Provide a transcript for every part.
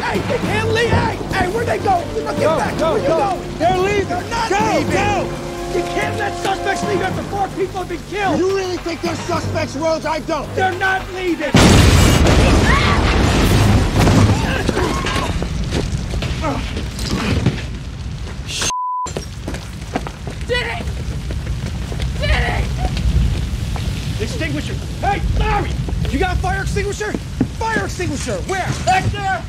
Hey, where'd they go? Now get back! Where you going? They're leaving! They're not leaving! Go! You can't let suspects leave after 4 people have been killed! You really think they're suspects, Rhodes? I don't! They're not leaving! Did it! Extinguisher! Hey, Larry! You got a fire extinguisher? Fire extinguisher! Where? Back there!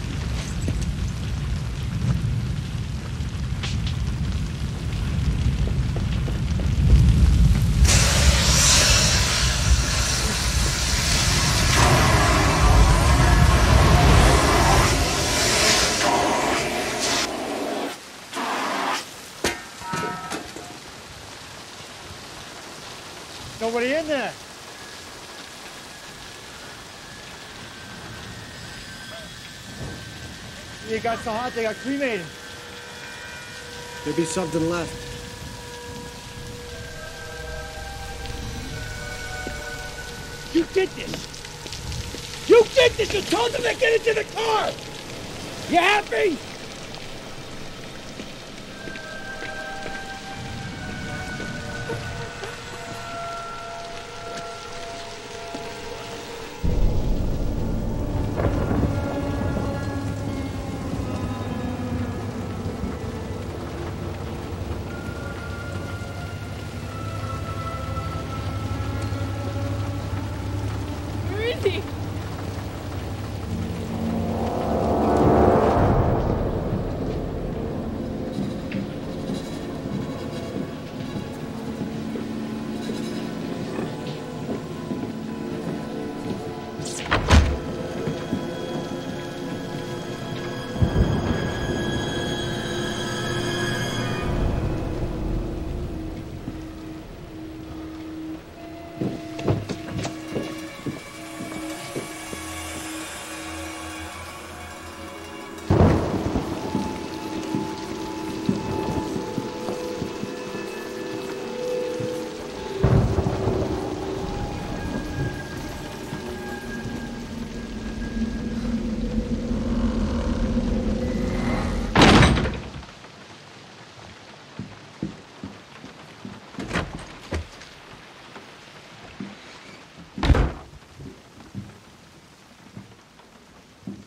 Nobody in there. It got so hot, they got cremated. There'd be something left. You did this! You did this! You told them to get into the car! You happy?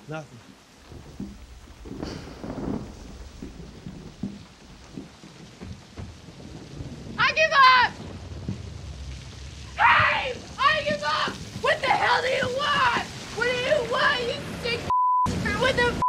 Nothing. I give up! Dave! I give up! What the hell do you want? What do you want, you sick? What the